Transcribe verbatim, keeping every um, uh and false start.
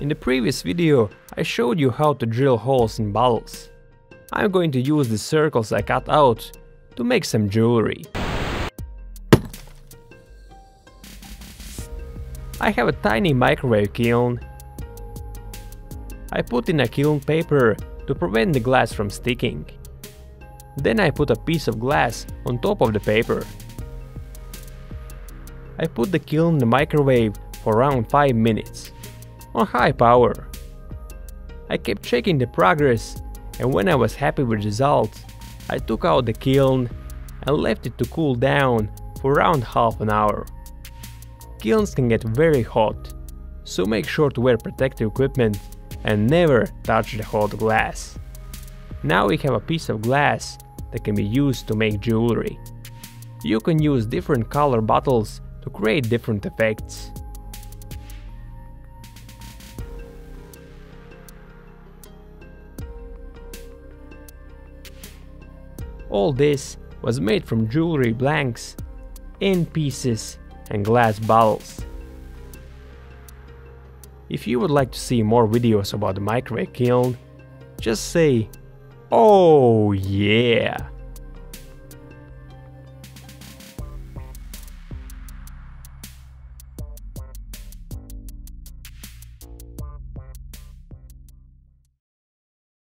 In the previous video I showed you how to drill holes in bottles. I'm going to use the circles I cut out to make some jewelry. I have a tiny microwave kiln. I put in a kiln paper to prevent the glass from sticking. Then I put a piece of glass on top of the paper. I put the kiln in the microwave for around five minutes. On high power. I kept checking the progress, and when I was happy with the results, I took out the kiln and left it to cool down for around half an hour. Kilns can get very hot, so make sure to wear protective equipment and never touch the hot glass. Now we have a piece of glass that can be used to make jewelry. You can use different color bottles to create different effects. All this was made from jewelry blanks, end pieces and glass bottles. If you would like to see more videos about the microwave kiln, just say, "Oh yeah!"